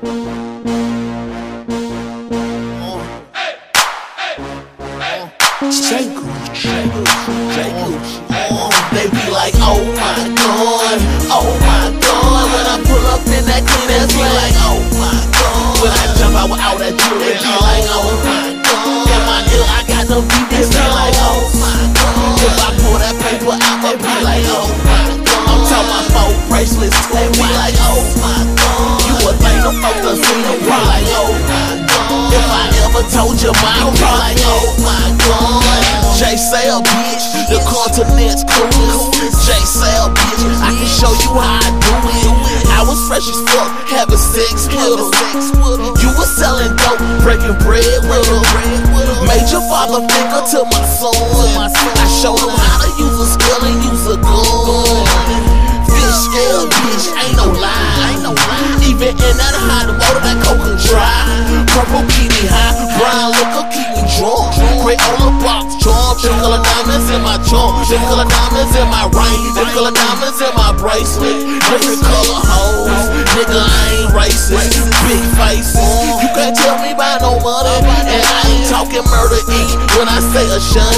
They be like, oh my god, oh my god. When I pull up in that clean, they be like, oh my god. When I jump out without that jewelry, they be like, oh my god. Am I ill? I got no beat, they be like, oh my god. If I pull that paper out, they be like, oh my god. I'm talking my phone bracelets, they be like, oh my god. You would think I'm fucked up, see them be like, oh my god. If I ever told your mom, be like, oh my god. J$av, bitch, the continent's coolest. J$av, bitch, I can show you how I do it. I was fresh as fuck, having sex with her. You was selling dope, breaking bread with her. Made your father figure to my son. I showed him how to use a skill and use a gun. Fish scale, bitch, ain't no lie. Even in that hot water, that coca dry. Purple keep me high, brown liquor keep me drunk. Great on the box, them color diamonds in my trunk, them color diamonds in my ring, them color diamonds in my bracelet. Different color hoes, nigga, I ain't racist. Big faces, you can't tell me about no money, and I ain't talking murder ink when I say a shun.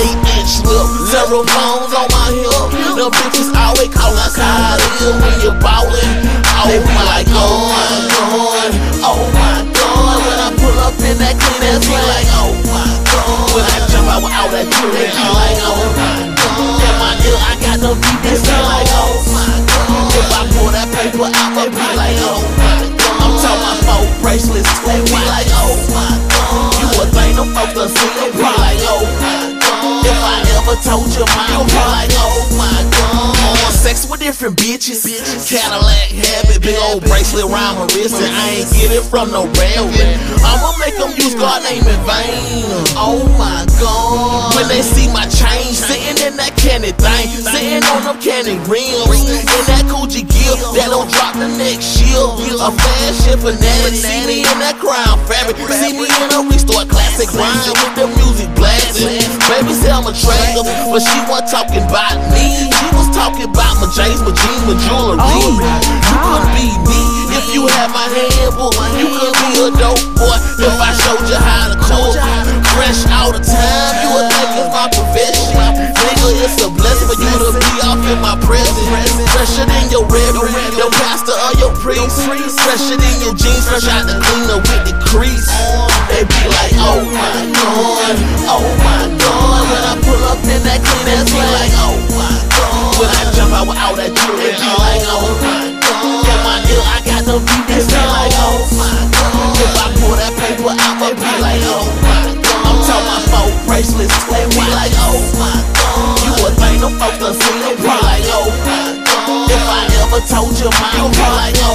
8-inch lip, several phones on my hip. Them bitches always call us how it is when you're ballin'. Oh my like, oh my god, oh my god. When I pull up in that clean ass, be like, oh my god. When I jump out without that jewelry, they be like, oh my god. Am I ill? I got no beat, they be like, oh my god. If I pull that paper out, they be like, oh my god. I'm talking my phone bracelets, they be like, oh my god. You would think them folks done seen them, be like, oh my god. If I ever told your mom, be like, oh my god. Sex with different bitches. Cadillac habit, big old bracelet round my wrist, and I ain't get it from no railroad. I'ma make them use God name in vain. Oh my god. When they see my chain, sitting in that candy thing, sitting on them candy rims, in that Coogee gear that don't drop the next year. A fashion fanatic, see me in that crown fabric, see me in a restore classic rhyme with the music blasting. Baby said I'm attractive, but she wasn't talking about me. She was talking about my J's, my jeans, my jewelry. You couldn't be me if you had my handbook. You couldn't be a dope boy if I showed you how to cook. Fresh all the time, you would think it's my profession. Nigga, it's a blessing for you to be off in my presence. Fresher than your reverend, your pastor or your priest. Fresher than your jeans, fresh out the cleaner with the crease. They be like, oh my god, oh my god. When I pull up in that clean ass, be like, oh my god. When I jump out without that jewelry, they be like, oh my god. Am I ill? I got no beat, they be like, oh my god. If I pull that paper out, they be like, oh my god. I'm talking my phone bracelets, they be like, oh my god. You would think them folks done seen them, be like, oh my god. If I ever told your mom, be like, oh.